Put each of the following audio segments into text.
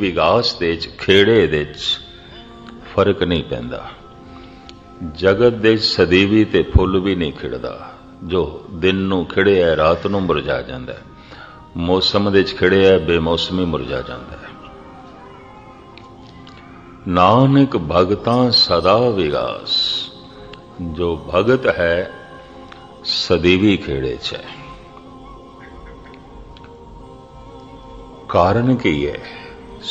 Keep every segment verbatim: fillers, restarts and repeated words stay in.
विकास दे खेड़े दे फर्क नहीं पैंदा। जगत दे सदीवी ते फुल भी नहीं खिड़दा। जो दिन नू खिड़े है रात नू मुरझा जांदा है, मौसम दे खिड़े है बेमौसमी मुरझा जांदा है। नानक भगतां सदा विकास। जो भगत है सदीवी खेड़े च है। कारण की है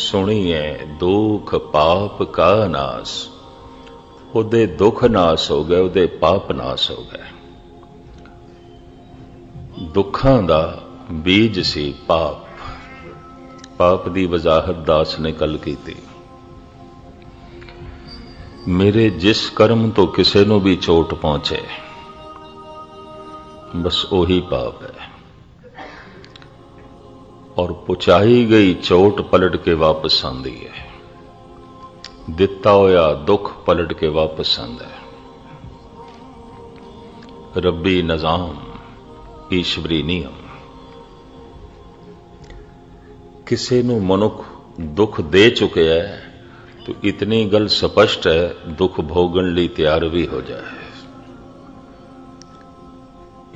सुनिए दुख पाप का नाश। उदे दुख नाश हो गए, उदे पाप नाश हो गए। दुखा दा बीज सी पाप। पाप दी वजाहत दास ने कल की थी। मेरे जिस कर्म तो किसी नू भी चोट पहुंचे बस वही पाप है। और पहुंचाई गई चोट पलट के वापस आंदी है। दिता होया दुख पलट के वापस आंदा है। रब्बी निजाम, ईश्वरी नियम। किसी नू मनुख दुख दे चुके है तो इतनी गल स्पष्ट है दुख भोगण ली तैयार भी हो जाए।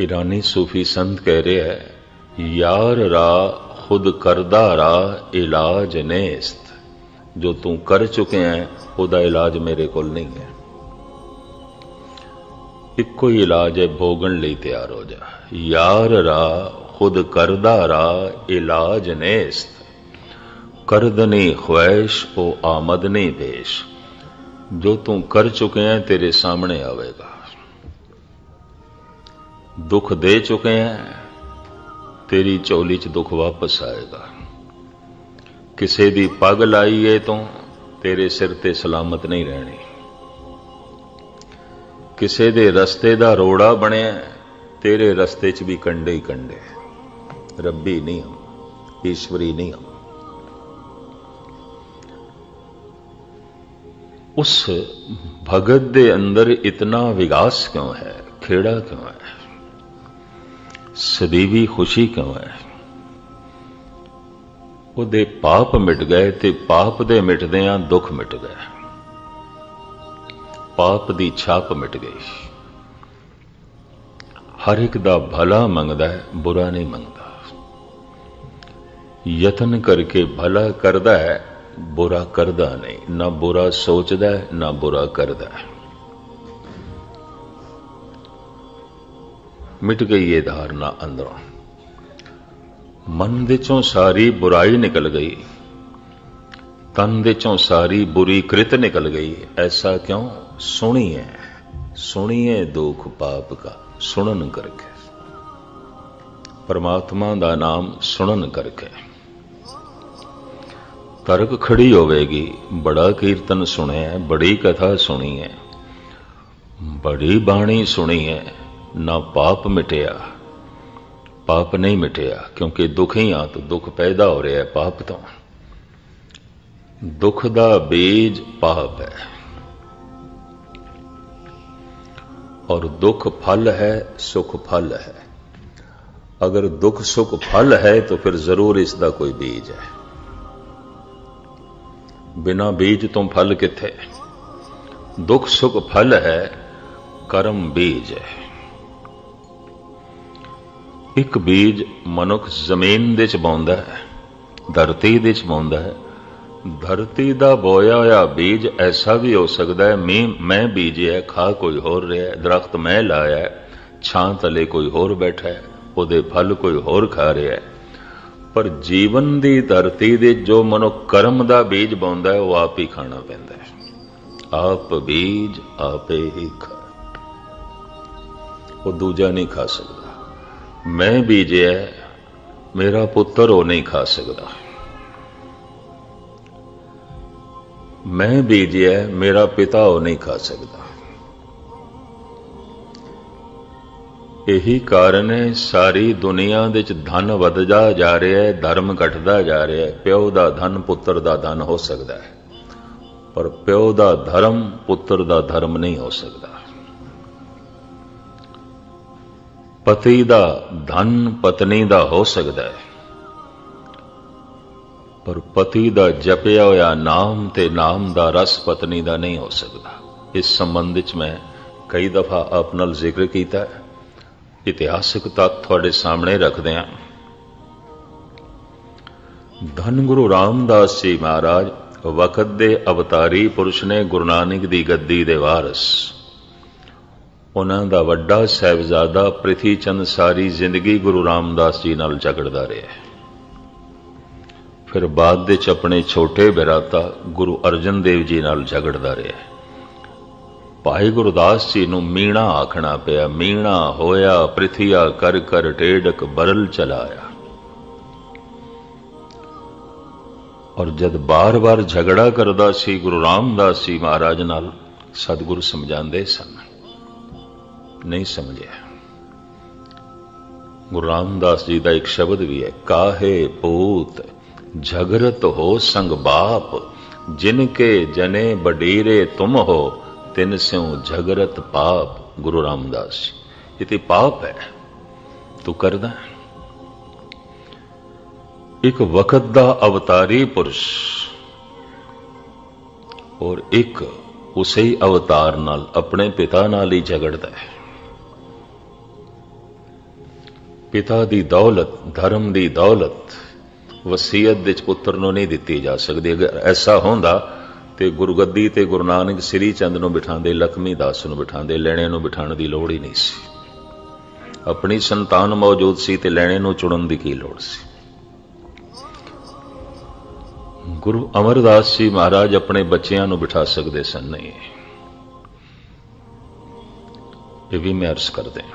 ईरानी सूफी संत कह रहे है यार रा खुद करदा रा इलाज नेस्त। जो तू कर चुके हैं उदा इलाज मेरे को नहीं है। इको ही इलाज है, भोगण ली तैयार हो जा। यार रा खुद करदा रा इलाज नेस्त। करदनी ख्वाहिश ओ आमदनी पेश। जो तू कर चुके हैं तेरे सामने आवेगा। दुख दे चुके हैं तेरी चोली च दुख वापस आएगा। किसी दी पग लाई है तो तेरे सिर ते सलामत नहीं रहनी। किसी दे रस्ते दा रोड़ा बने तेरे रस्ते च भी कंडे ही कंडे। रब्बी नियम, ईश्वरी नियम। उस भगत दे अंदर इतना विकास क्यों है? खेड़ा क्यों है? सदीवी खुशी क्यों है? उदे पाप मिट गए ते पाप दे मिटदियां दुख मिट गए। पाप दी छाप मिट गई। हर एक दा भला मंगदा है, बुरा नहीं मंगदा। यतन करके भला करदा है, बुरा करदा नहीं। ना बुरा सोचदा है ना बुरा करदा है। मिट गई ये धारणा अंदरों। मन विचों सारी बुराई निकल गई। तन विचों सारी बुरी कृत निकल गई। ऐसा क्यों? सुनिए सुनिए दुख पाप का। सुनन करके परमात्मा दा नाम सुनन करके। तर्क खड़ी होवेगी। बड़ा कीर्तन सुने है, बड़ी कथा सुनी है, बड़ी बाणी सुनी है, ना पाप मिटिया। पाप नहीं मिटिया क्योंकि दुख ही आ तो दुख पैदा हो रहा है। पाप तो दुख दा बीज पाप है और दुख फल है, सुख फल है। अगर दुख सुख फल है तो फिर जरूर इसका कोई बीज है। बिना बीज तो फल किथे? दुख सुख फल है, कर्म बीज है। एक बीज मनुख जमीन दे च बोंदा है, धरती दे च बोंदा है। धरती दा बोया होया बीज ऐसा भी हो सकदा है मैं मैं बीजिया, खा कोई होर रहा है। दरख्त मैं लाया है, छां तले कोई होर बैठा है, उहदे फल कोई होर खा रहा है। पर जीवन दी धरती दे जो मनुख कर्म दा बीज बोंदा है वो आप ही खाना पैंदा है। आप बीज आपे ही खा, वो दूजा नहीं खा सकता। मैं बीजे मेरा पुत्र वो नहीं खा सकता। मैं बीजे मेरा पिता वो नहीं खा सकता। यही कारण है सारी दुनिया दे च धन वधदा जा रहा है, धर्म घटदा जा रहा है। प्यो का धन पुत्र का धन हो सकता है पर प्यो का धर्म पुत्र का धर्म नहीं हो सकता। पति दा धन पत्नी दा हो सकता है पर पति दा जपिया होया नाम ते नाम दा रस पत्नी दा नहीं हो सकता। इस संबंध च मैं कई दफा अपना जिक्र किया है। इतिहासिक तत्व थोड़े सामने रखते हैं। धन गुरु रामदास जी महाराज वकत दे अवतारी पुरुष ने गुरु नानक दी गद्दी दे वारस। उन्हां दा वड्डा साहिबजादा पृथ्वी चंद सारी जिंदगी गुरु रामदास जी नाल झगड़दा रहा। फिर बाद दे च अपने छोटे बिराता गुरु अर्जन देव जी नाल झगड़दा रहा। भाई गुरुदास जी नूं मीणा आखना पिया। मीणा होया पृथिया कर कर टेडक बरल चलाया। और जद बार बार झगड़ा करदा सी गुरु रामदास जी महाराज नाल सतगुरु समझांदे सन, नहीं समझया। गुरु रामदास जी दा एक शब्द भी है, काहे पूत झगरत हो संग बाप, जिनके जने बडीरे तुम हो तिन स्यों झगरत पाप। गुरु रामदास ये तो पाप है तू करदा। एक वकत दा अवतारी पुरुष और एक उसे ही अवतार नाल अपने पिता नाल ही झगड़ता है। पिता दी दौलत, धर्म दी दौलत वसीयत दे पुत्र नूं नहीं दिती जा सकती। अगर ऐसा होंदा ते गुरुगद्दी ते गुरु नानक श्री चंद नूं बिठांदे, लक्ष्मी दास नूं बिठांदे, लैणे नूं बिठाण दी लोड़ ही नहीं सी। अपनी संतान मौजूद सी ते लैणे नूं चुनण दी की लोड़ सी। गुरु अमरदास जी महाराज अपने बच्चियां नूं बिठा सकदे सन, नहीं। ये भी मैं अर्ज कर दें।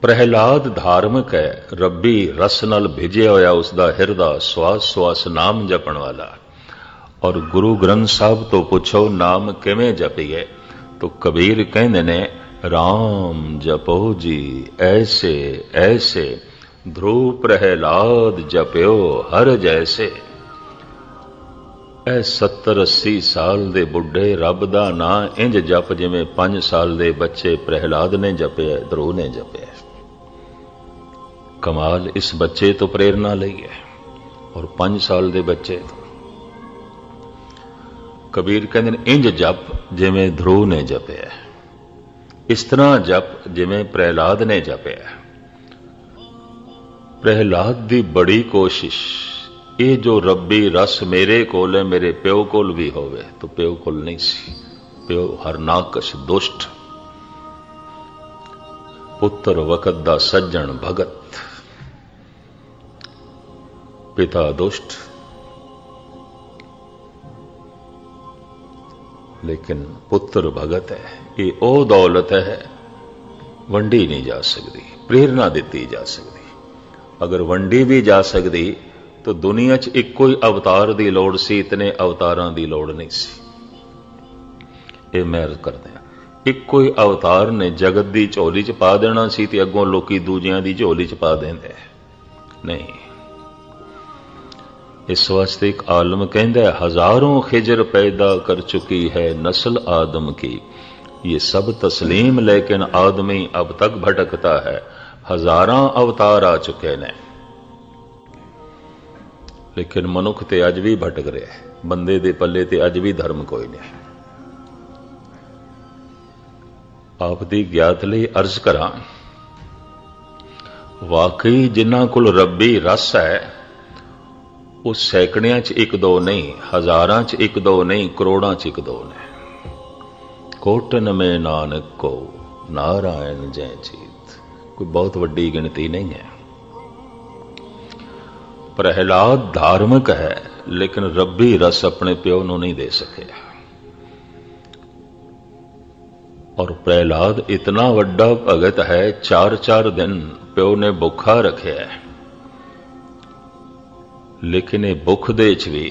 प्रहलाद धार्मिक है, रबी रस नाल भिजे होया उसदा हिरदा स्वास स्वास नाम जपण वाला। और गुरु ग्रंथ साहब तो पुछो नाम किवें जपिए, तो कबीर कहंदे ने, राम जपो जी ऐसे ऐसे, ध्रुव प्रहलाद जप्यो हर जैसे। ऐ सत्तर अस्सी साल दे बुढ़े रब दा नां इंज जप जिवें पांच साल दे बच्चे प्रहलाद ने जपिया, ध्रुव ने जपिया। कमाल इस बच्चे तो प्रेरणा ली है और पांच साल दे बच्चे तो। कबीर कहते इंज जप जिमें ध्रुव ने जपया, इस तरह जप जिमें प्रहलाद ने जपया। प्रहलाद दी बड़ी कोशिश, ये जो रबी रस मेरे कोल है मेरे प्यो कोल भी होवे, तो प्यो कोल नहीं सी। प्यो हरनाकश दुष्ट, पुत्र वकत दा सज्जन भगत, पिता दुष्ट। लेकिन पुत्र भगत है। ये ओ दौलत है वंडी नहीं जा सकती, प्रेरणा दिती जा सकती। अगर वंडी भी जा सकती तो दुनिया च इक्को ही अवतार दी लोड़ सी, इतने अवतारां दी लोड़ नहीं सी। ये मैं करते हैं इक्को ही अवतार ने जगत दी झोली च पा देना सी ते अगों लोकी दूजियां दी झोली च पा देंदे, नहीं। इस वास्ते एक आलम कहता है, हजारों खिजर पैदा कर चुकी है नस्ल आदम की, ये सब तस्लीम, लेकिन आदमी अब तक भटकता है। हजारां अवतार आ चुके ने लेकिन मनुख ते अज भी भटक रहे है। बंदे दे पल्ले ते अज भी धर्म कोई नहीं। आप दी ज्ञात लई अर्ज करा, वाकई जिन्हां कोल रबी रस है वो सैकड़ियां च एक दो नहीं, हजारां च एक दो नहीं, करोड़ां च एक दो नहीं। कोटन में नानक को नारायण जय जीत, कोई बहुत वड्डी गिनती नहीं है। प्रहलाद धार्मिक है लेकिन रबी रस अपने प्यो नूं नहीं दे सके। और प्रहलाद इतना वड्डा भगत है, चार चार दिन प्यो ने भुखा रखे है। लेकिन ये भुख दे च भी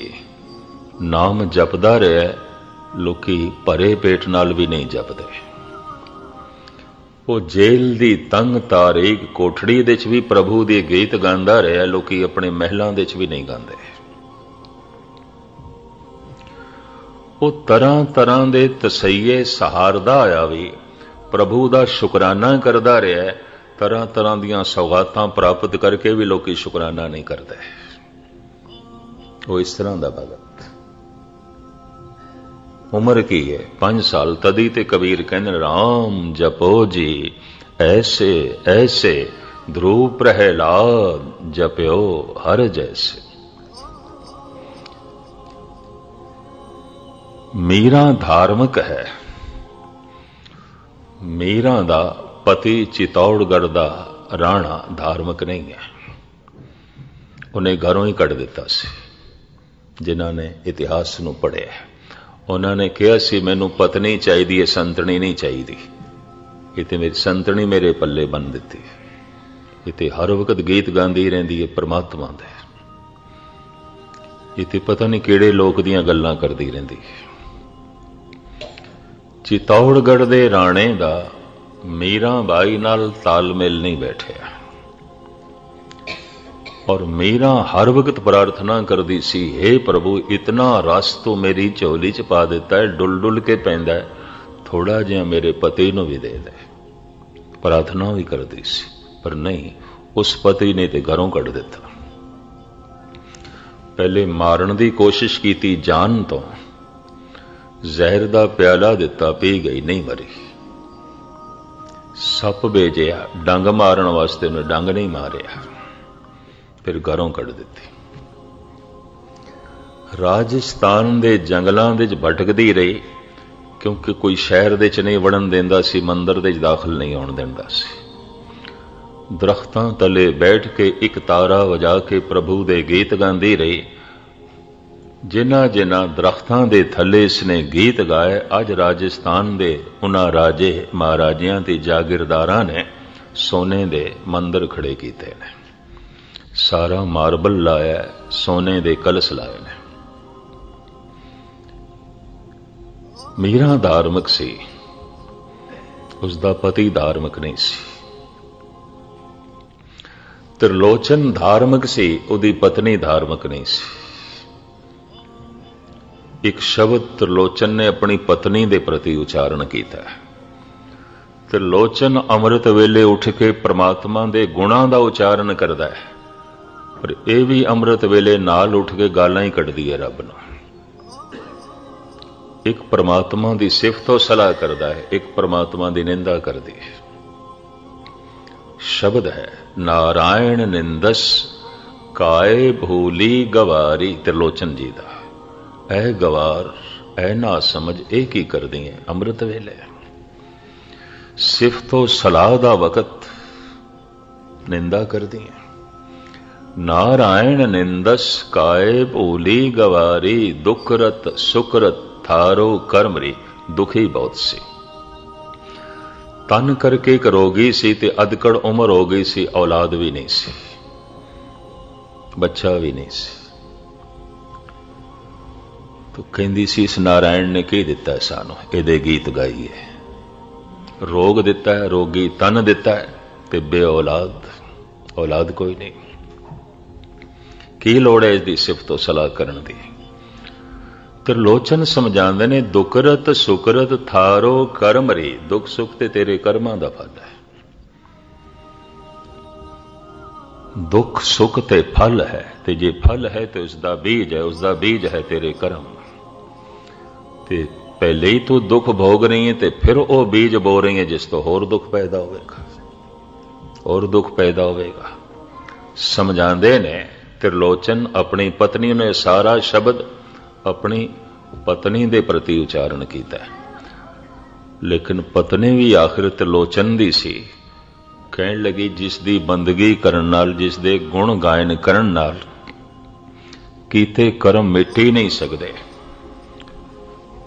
नाम जपदा रहा। लोकी भरे पेट नाल भी नहीं जपते। वो जेल दी तंग तारीख कोठड़ी दे च भी प्रभु दे गीत गांदा रहा। लोकी अपने महलों दे च भी नहीं गांदे। वो तरह तरह दे तसइये सहारदा आया भी, प्रभु दा शुकराना करदा रहा। तरह तरह दीआं सौगातां प्राप्त करके भी लोकी शुकराना नहीं करदे। वो इस तरह दा भगत। उम्र की है पांच साल, तदी ते कबीर कहने राम जपो जी ऐसे ऐसे, ध्रुव प्रहलाद जप्यो हर जैसे। मीरा धार्मिक है, मीरा दा पति चित्तौड़गढ़ दा राणा धार्मिक नहीं है, उन्हें घरों ही कट दिता सी। जिन्हां ने इतिहास नूं पढ़िआ उन्होंने कहा सी मैनूं पत्नी चाहिदी है, संतनी नहीं चाहिदी। इत्थे मेरी संतनी मेरे पल्ले बन दिती, इत्थे हर वक्त गीत गांदी रहिंदी है परमात्मा दे, इत्थे पता नहीं किहड़े लोक दियां गल्लां करदी रहिंदी। चित्तौड़गढ़ दे राणे दा मीरा बाई नाल तालमेल नहीं बैठिआ और मीरा हर वक्त प्रार्थना कर दी सी, हे प्रभु इतना रस तो मेरी चोली च पा देता है, डुल डुल के पैंदा है, थोड़ा जिहा मेरे पति नूं भी दे दे। प्रार्थना भी कर दी सी पर नहीं, उस पति ने तो घरों कढ़ दिता। पहले मारन की कोशिश की जान तो, जहर का प्याला दिता, पी गई, नहीं मरी। सप भेजिया डंग मारन वास्ते, उन्हें डंग नहीं मारिया, फिर घरों कढ़ दिती। राजस्थान के जंगलों में भटकती रही क्योंकि कोई शहर के नहीं वड़न देता सी, मंदिर के दाखिल नहीं आने देता सी। दरख्तों तले बैठ के एक तारा वजा के प्रभु के गीत गाती रही। जिन्हों जिन्हों दरख्तों के थले इसने गीत गाए, अज राजस्थान के उन्होंने राजे महाराजिया के जागीरदारा ने सोने के मंदिर खड़े किए हैं, सारा मार्बल लाया, सोने दे कलश लाए ने। मीरा धार्मिक सी, उसका पति धार्मिक नहीं सी। त्रिलोचन धार्मिक सी, उदी पत्नी धार्मिक नहीं सी। एक शब्द त्रिलोचन ने अपनी पत्नी दे प्रति उच्चारण किया। त्रिलोचन अमृत वेले उठ के परमात्मा दे गुणों का उच्चारण करता है पर यह भी अमृत वेले नाल उठ के गालां ही कढ़दी है रब नूं। एक परमात्मा की सिफत और सलाह करता है, एक परमात्मा की निंदा करती है। शब्द है नारायण निंदस काए भूली गवारी, त्रिलोचन जी का। ऐ गवार, ऐ ना समझ, यह की कर दी है अमृत वेले। सिफत और सलाह का वक़्त निंदा कर दी है। नारायण निंदस काए भूली गवारी, दुखरत सुखरत थारो कर्मरी, दुखी बहुत सी। तन करके एक रोगी सी ते अधकड़ उम्र हो गई सी, औलाद भी नहीं सी, बच्चा भी नहीं सी। तो कहंदी सी इस नारायण ने की दिता है सानू, इहदे गीत गाई है। रोग दिता है, रोगी तन दिता है ते बे औलाद, औलाद कोई नहीं। की लोड़ है इसकी सिफत तो सलाह करन दी। त्रिलोचन समझाते ने दुखरत सुकरत थारो कर्मरी, दुख सुख ते तेरे कर्मां दा फल है। दुख सुख ते फल है ते जे फल है तो उसका बीज है, उसका बीज है तेरे कर्म। ते पहले ही तू दुख भोग रही है ते फिर वो बीज बो रही है जिस तो होर दुख पैदा होगा, और दुख पैदा होगा। समझाते ने त्रिलोचन अपनी पत्नी ने सारा शब्द अपनी पत्नी दे प्रति उच्चारण किया, लेकिन पत्नी भी आखिर त्रिलोचन दी सी। कहण लगी जिस दी बंदगी करन नाल, जिस दे गुण गायन करन नाल कीते कर्म मिट ही नहीं सकदे,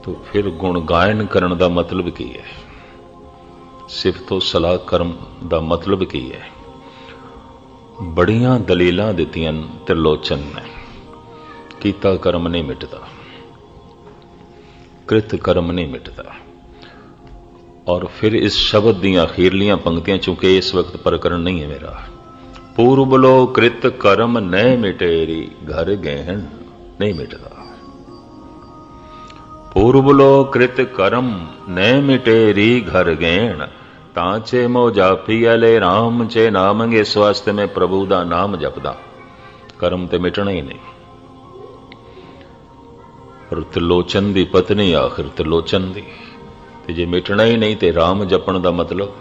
तो फिर गुण गायन करन दा मतलब की है? सिफतो सलाह कर्म दा मतलब की है? बड़ियां दलीलां दित्तियां त्रिलोचन ने, कीता कर्म नहीं मिटता, कृत कर्म नहीं मिटता। और फिर इस शब्द दी अखीरलियां पंक्तियां, चूंकि इस वक्त प्रकरण नहीं है मेरा, पूर्वलो कृत कर्म न मिटेरी घर गहन नहीं मिटता। पूर्वलो कृत कर्म न मिटेरी घर गहन, तांचे मो जापी अले राम चे नामंगे। इस वास्ते मैं प्रभु का नाम जपदा, कर्म तो मिटना ही नहीं। और त्रिलोचन की पत्नी आखिर त्रिलोचन की तो जे मिटना ही नहीं तो राम जपण का मतलब,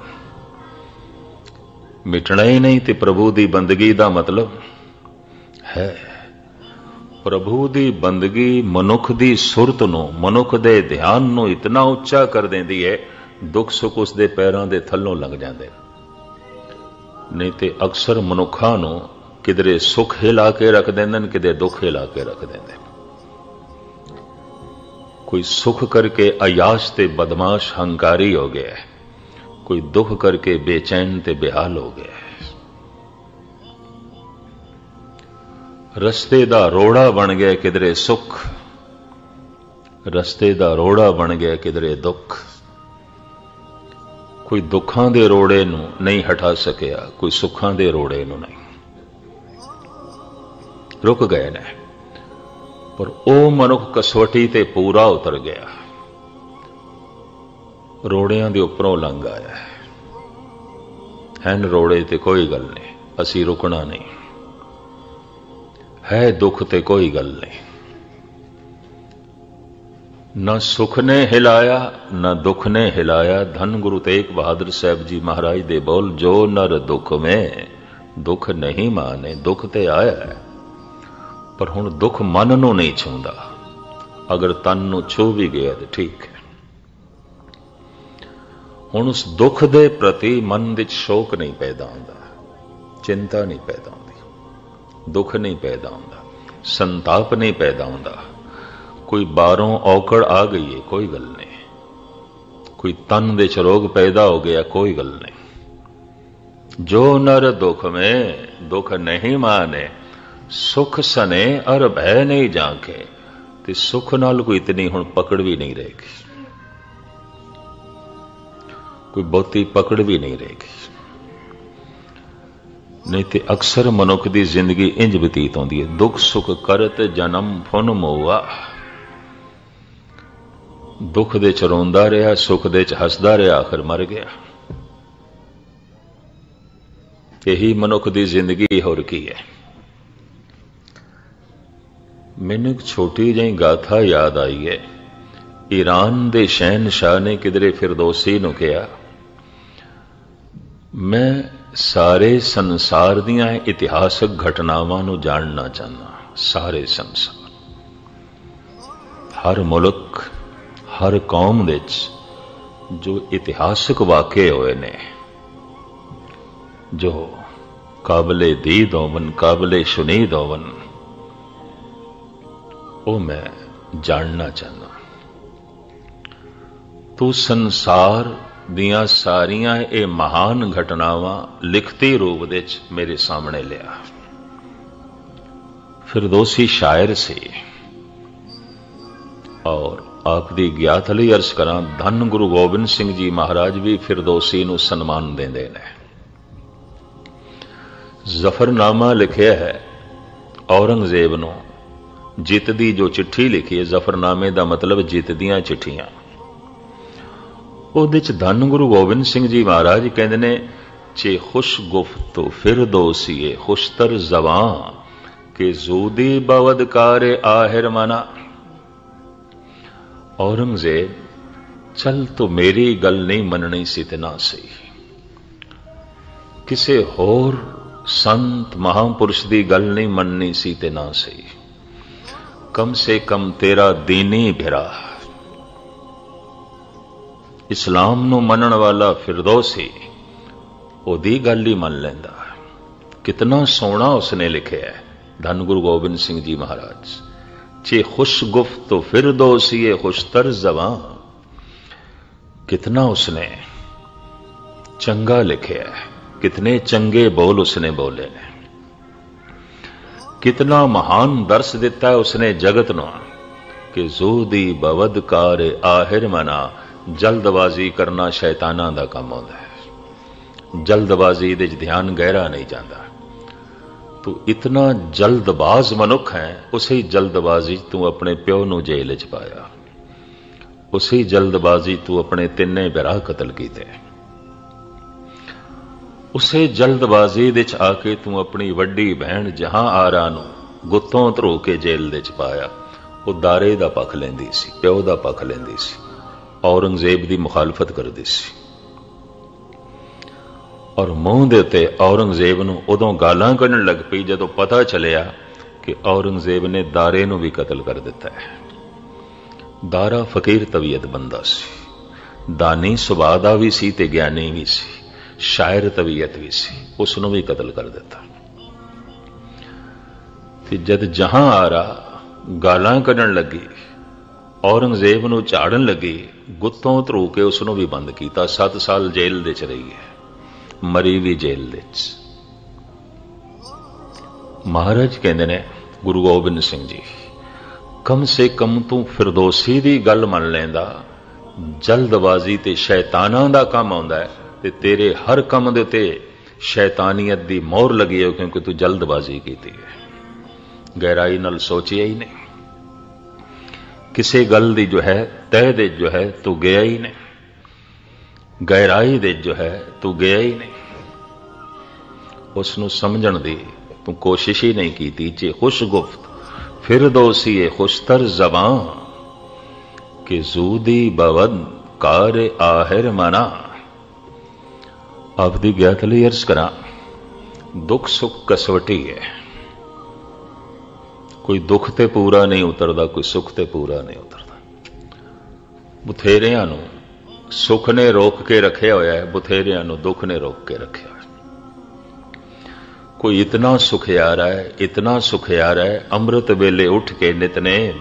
मिटना ही नहीं तो प्रभु की बंदगी का मतलब है। प्रभु की बंदगी मनुख की सुरत नूं, मनुख के ध्यान नूं इतना उच्चा कर देती है दुख सुख उसके पैरों के थलों लग जाते, नहीं तो अक्सर मनुखा नूं किधरे सुख हिला के रख देंदन, किधरे दुख हिला के रख देंदन। कोई सुख करके अयाश ते बदमाश हंकारी हो गया है, कोई दुख करके बेचैन ते बेहाल हो गया है। रस्ते दा रोड़ा बन गया किधरे सुख, रस्ते दा रोड़ा बन गया किधरे दुख। कोई दुखां दे रोड़े नूं नहीं हटा सकिया, कोई सुखां दे रोड़े नूं नहीं रुक गए ने। पर ओ मनुख कसवटी ते पूरा उतर गया, रोड़ियां दे उपरों लंघ आया है। हैन रोड़े ते कोई गल नहीं, असी रुकना नहीं है। दुख ते कोई गल नहीं, ना सुख ने हिलाया ना दुख ने हिलाया। धन गुरु तेग बहादुर साहब जी महाराज दे बोल, जो नर दुख में दुख नहीं माने। दुख ते आया है पर हुण दुख मन नूं नहीं छूंदा, अगर तन नूं छू भी गया तो ठीक है। हुण उस दुख दे प्रति मन विच शोक नहीं पैदा हुंदा, चिंता नहीं पैदा हुंदी, दुख नहीं पैदा हुंदा, संताप नहीं पैदा हुंदा। कोई बाहरों औकड़ आ गई है कोई गल नहीं, कोई तन दे च रोग पैदा हो गया कोई गल नहीं। जो नर दुख में दुख नहीं माने, सुख सने अर भय नहीं जाके। ते सुख नाल कोई इतनी हुण पकड़ भी नहीं रहेगी, कोई बहुती पकड़ भी नहीं रहेगी। नहीं तो अक्सर मनुख की जिंदगी इंज बतीत होती है, दुख सुख करत जन्म फुन मोआ। दुख दे च रोंदा रहा, सुख दे च हसदा रहा, आखिर मर गया। यही मनुख की जिंदगी होर की है। मैनू एक छोटी जी गाथा याद आई है। ईरान के शहनशाह ने किधरे फिरदौसी नूं कहा, मैं सारे संसार दीआं इतिहासक घटनावां नूं जानना चाहना। सारे संसार, हर मुल्क, हर कौम विच जो इतिहासक वाक़े होए ने, जो काबिले दीद होवन, काबिले शुनीद होवन, वो मैं जानना चाहना। तू संसार दियां सारियां ये महान घटनावां लिखती रूप दे मेरे सामने लिया। फिरदौसी शायर से और आप दी ग्यात लई अर्ज करां, धन गुरु गोबिंद सिंह जी महाराज भी फिरदौसी नूं सन्मान देंदे ने। जफरनामा लिखिया है औरंगजेब नूं, जित दी जो चिट्ठी लिखी है। जफरनामे का मतलब जित दियां चिट्ठियां। उहदे च धन गुरु गोबिंद सिंह जी महाराज कहंदे ने, चे खुश गुफ्त फिरदौसीए खुशतर जबां के जूदी बवदकारे आहिर मना। औरंगजेब चल तो मेरी गल नहीं मननी सी ते ना सही, किसे होर संत महापुरुष की गल नहीं मननी सी ते ना सही, कम से कम तेरा दीनी भिरा इस्लाम नू मनन वाला फिरदौसी ओदी गल ही मन लेंदा। कितना सोहना उसने लिखे है धन गुरु गोबिंद सिंह जी महाराज। चे खुश गुफ्त फिरदौसी ए खुशतर जबां, कितना उसने चंगा लिखे है, कितने चंगे बोल उसने बोले ने, कितना महान दर्श दिता है उसने जगत नूं कि जोदी बवदकार आहिर मना। जल्दबाजी करना शैताना दा काम होंदा है, जल्दबाजी दे ध्यान गहरा नहीं जाता। तू इतना जल्दबाज मनुख है, उसी जल्दबाजी तू अपने प्यो नूं जेल च पाया, उसी जल्दबाजी तू अपने तिन्ने बिराह कतल कीते, उसे जल्दबाजी दिच आके तू अपनी वड्डी बहन जहां आरा नूं गुत्तों धरो के जेल दिच पाया, वह दारे का पक्ष लेंदी सी, प्यो का पक्ष लेंदी सी, औरंगजेब की मुखालफत करती सी और मूँह दे उत्ते औरंगजेब नूं उदों गालां कढण लग पई जदों पता चलिया कि औरंगजेब ने दारे नूं भी कतल कर दिता है। दारा फकीर तबीयत बंदा सी, दानी सुभाअ दा भी सी ते ज्ञानी भी सी, शायर तबीयत भी सी, उसनूं भी कतल कर दिता। ते जद जहां आरा गालां कढण लगी, औरंगजेब नूं झाड़न लगी, गुत्तों धरू के उसनूं भी बंद कीता। सत साल जेल दे च रही है, मरी भी जेल विच। महाराज कहंदे ने गुरु गोबिंद सिंह जी, कम से कम तू फिरदौसी दी गल मन लैंदा, जल्दबाजी ते शैतानां दा काम आउंदा है ते तेरे हर कम दे ते शैतानियत दी मोहर लगी है क्योंकि तू जल्दबाजी कीती है। गहराई नाल सोचिया ही नहीं, किसी गल दी जो है तह दे जो है तू गया ही नहीं, गहराई दे जो है तू गया ही नहीं, उसनू समझण दी तू कोशिश ही नहीं कीती। जे खुश गुफ्त फिरदौसी ए खुशतर ज़बां के जूदी बवद कार आहिर मना। आप दी गैत लई अर्ज करा, दुख सुख कसवटी है, कोई दुख ते पूरा नहीं उतरदा, कोई सुख ते पूरा नहीं उतरदा। बथेरियां नू सुख ने रोक के रखे होया है, बथेरियां नू दुख ने रोक के रखे होया है। कोई इतना सुख आ रहा है, इतना सुख आ रहा है, अमृत वेले उठ के नितनेम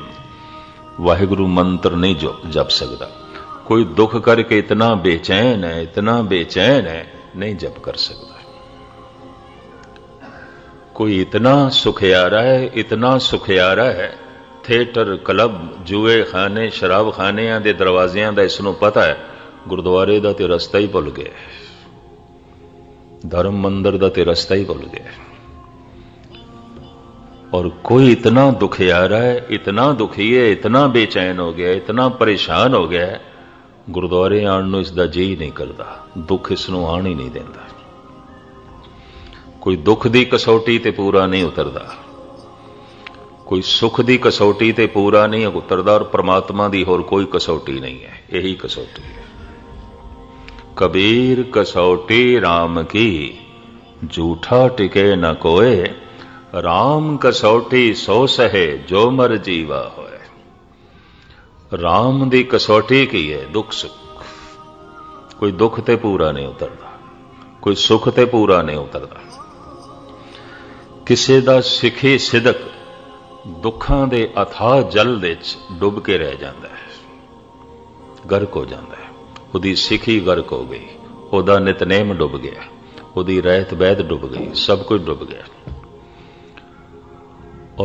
वाहिगुरु मंत्र नहीं जो जप सकता। कोई दुख करके इतना बेचैन है, इतना बेचैन है, नहीं जप कर सकता। कोई इतना सुख आ रहा है, इतना सुख आ रहा है, थिएटर क्लब जुए खाने शराब खानिया के दरवाजिया का इसनों पता है, गुरुद्वारे का तो रस्ता ही भुल गया, धर्म मंदिर का तो रस्ता ही भुल गया। और कोई इतना दुखी आ रहा है, इतना दुखी है, इतना बेचैन हो गया, इतना परेशान हो गया, गुरुद्वारे आने इसका जी नहीं करता, दुख इसनों आने ही नहीं देता। कोई दुख की कसौटी तो पूरा नहीं उतरता, कोई सुख की कसौटी तो पूरा नहीं उतरता और परमात्मा की होर कोई कसौटी नहीं है, यही कसौटी है। कबीर कसौटी राम की झूठा टिके न कोय, राम कसौटी सो सहे जो मर जीवा होए। राम की कसौटी की है दुख सुख, कोई दुख तो पूरा नहीं उतरता, कोई सुख तो पूरा नहीं उतरता। किसी का सिखी सिदक दुखा दे अथाह जल डुब के रह जाता है, गर्क हो जाता है, उदी सिखी गर्क हो गई, उदा नितनेम डुब गया, उदी रहत बैद डुब गई, सब कुछ डुब गया।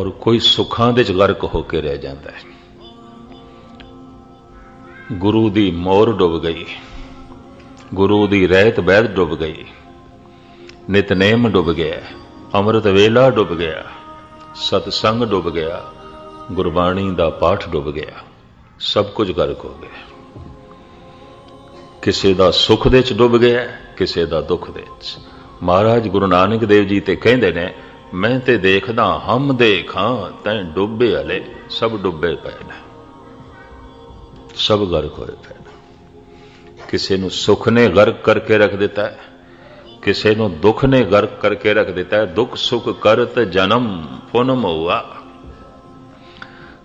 और कोई सुखा दे गर्क होके रह जाता है, गुरु दी मोर डुब गई, गुरु दी रहत बैद डुब गई, नितनेम डुब गया, अमृत वेला डुब गया, सत्संग डुब गया, गुरबाणी का पाठ डुब गया, सब कुछ गर्क हो गया। किसी का सुख दे च डुब गया, किसी का दुख दे च। महाराज गुरु नानक देव जी ते कहंदे ने, मैं ते देखदा हम देखा तैं डुबे हले, सब डुबे पे ने, सब गर्क होए पे ने। किसी नू सुख ने गर्क करके रख दिता है, किसी को दुख ने गर्क करके रख देता है। दुख सुख करत जन्म पुनम हुआ,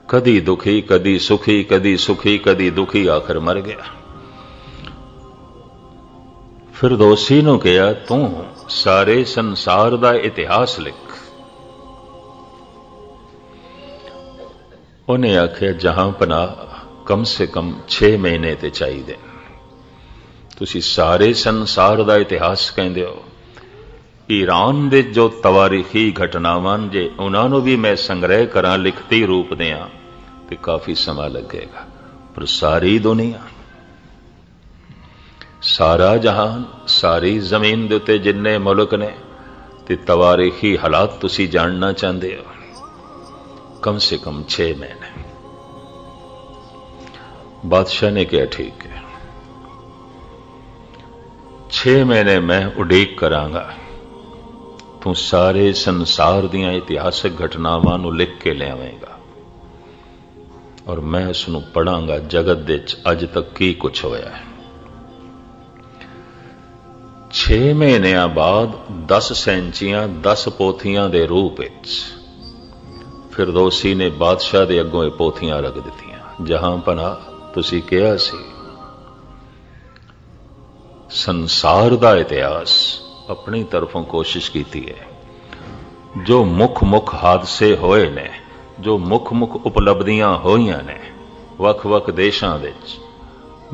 कदी दुखी कदी सुखी, कदी सुखी कदी दुखी, आखिर मर गया। फिरदौसी ने कहा, तू सारे संसार का इतिहास लिख। उन्हें आखिया, जहां पना कम से कम छे महीने ते चाहिए। तुसी सारे संसार का इतिहास कहते हो, ईरान दे जो तवारीखी घटनावां जे उन्होंने भी मैं संग्रह करा लिखती रूप दिया तो काफ़ी समा लगेगा, पर सारी दुनिया, सारा जहान, सारी जमीन उत्ते जिन्ने मुल्क ने ते तवारीखी हालात तुसी जानना चाहते हो, कम से कम छे महीने। बादशाह ने कहा, ठीक है, छे महीने मैं उडेक करांगा, तू सारे संसार दियां इतिहासक घटनावां नू लिख के लियावेंगा। और मैं इसनू पढ़ांगा जगत दे अज तक की कुछ होया है। छे महीनों बाद दस सैंचियां दस पोथियां दे रूप विच फिरदौसी ने बादशाह दे अगों ये पोथियां रख दित्तियां। जहां पना तुसी कहा सी संसार दा इतिहास अपनी तरफों कोशिश कीती है, जो मुख मुख हादसे होए ने, जो मुख मुख उपलब्धियां होईयां ने वख वख देशां दे विच,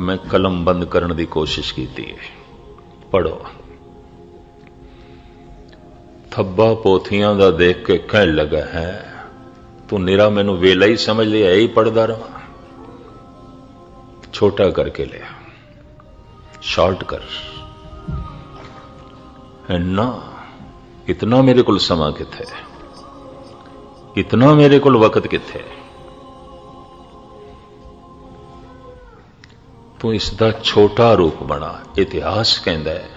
मैं कलम बंद करन दी कोशिश कीती है। पढ़ो थब्बा पोथियां दा देख के कहण लगा है तू निरा मैनू वेला ही समझ लिया, यही पढ़दा रहा, छोटा करके लिया, शॉर्ट कर है ना। इतना मेरे को समा किथे, इतना मेरे को वक्त किथे, तू इसका छोटा रूप बना। इतिहास कहता है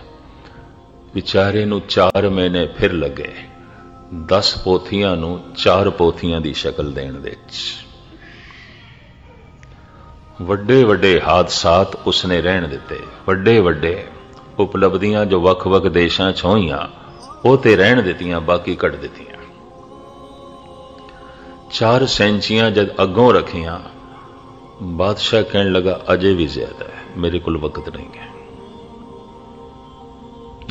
बेचारे नू चार महीने फिर लगे दस पोथियां नू चार पोथियां दी शकल देण दे। वड्डे वड्डे हादसात उसने रहन दिते, वड्डे वड्डे उपलब्धियां जो वख वख देशां च होईयां ओह ते रहन दित्तियां, बाकी कट दित्तियां। चार सैंचियां जद अगों रखियां बादशाह कहन लगा अजे भी ज्यादा है, मेरे को वक्त नहीं है,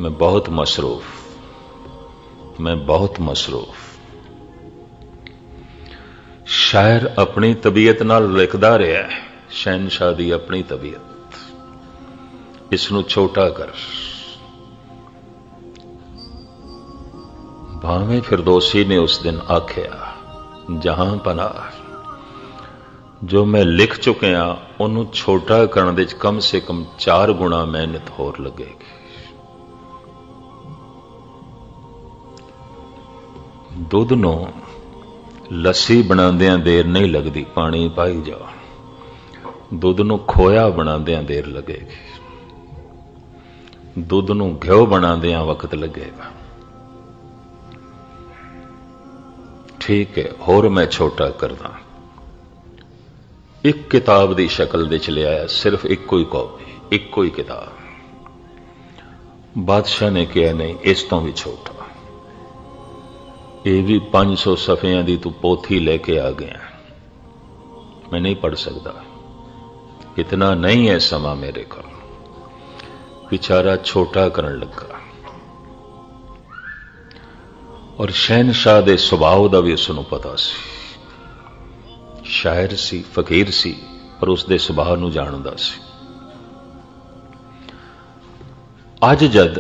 मैं बहुत मसरूफ, मैं बहुत मसरूफ। शायर अपनी तबीयत नाल लिखदा रहा है, शहनशाह दी अपनी तबीयत। इसनू छोटा कर, भावें फिरदौसी ने उस दिन आख्या जहां पना जो मैं लिख चुकिया उन्नू छोटा करन दे कम से कम चार गुणा मेहनत होर लगेगी। दूध नू लस्सी बनांदियां देर नहीं लगती, पानी पाई जाओ। दूध नू खोया बनांदियां देर लगेगी, दूध नू घ्यो बनांदियां वक्त लगेगा। ठीक है, होर मैं छोटा करदा। एक किताब की शकल दे ले आया, सिर्फ एको ही कॉपी, एको ही किताब। बादशाह ने कहा नहीं इस तो भी छोटा, ये भी पांच सौ सफिया की तू पोथी लेके आ गया, मैं नहीं पढ़ सकता, इतना नहीं है समा मेरे को। बेचारा छोटा करन लगा और शहनशाह दे सुभाव दा भी उसनू पता सी। शायर सी, फकीर सी, पर उस दे सुभाव नू जानदा सी। अज जद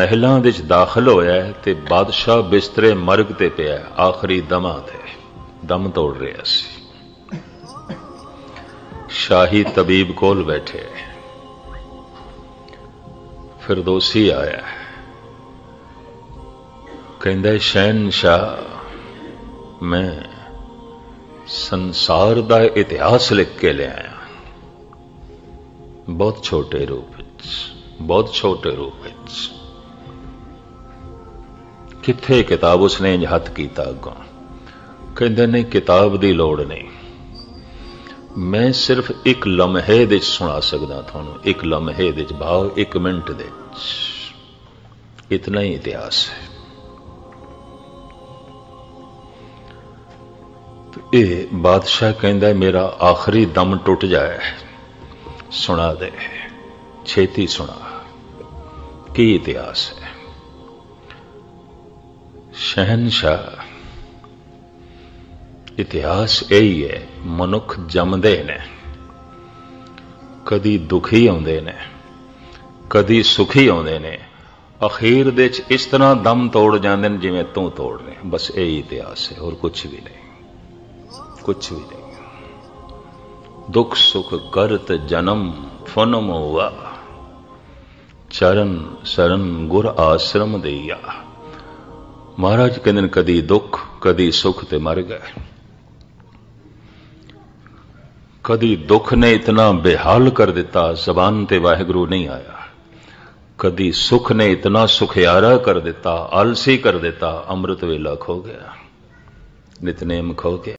महलों विच दाखिल होया है ते बादशाह बिस्तरे मर्ग ते पिया है, आखिरी दमा ते दम तोड़ रहा सी। शाही तबीब कोल बैठे फिरदौसी आया है, कहंदा शहनशाह मैं संसार दा इतिहास लिख के ले आया, बहुत छोटे रूप विच, बहुत छोटे रूप विच। किथे किताब? उसने इंज हथ कीता अगों, कहंदा नहीं किताब दी लोड़ नहीं, मैं सिर्फ एक लम्हे दे सुना सकदा थानू, एक लम्हे दे भाव, एक मिनट दे, इतना ही इतिहास है। तो ये बादशाह कहंदा मेरा आखिरी दम टुट जाए, सुना दे छेती, सुना की इतिहास है। शहनशाह इतिहास यही है, मनुख जमदे ने, कदी दुखी आउंदे ने, कदी सुखी आउंदे ने, अखीर दे च इस तरह दम तोड़ जांदे ने जिवें तू तोड़ रहे, बस यही इतिहास है, और कुछ भी नहीं, कुछ भी नहीं। दुख सुख करत जन्म फनम हुआ, चरण शरण गुर आश्रम देया। महाराज के दिन कदी दुख कदी सुख ते मर गए। कदी दुख ने इतना बेहाल कर दिता जबान ते वाहिगुरु नहीं आया, कदी सुख ने इतना सुखियारा कर दिता, आलसी कर दिता, अमृत वेला खो गया, नितनेम खो गया।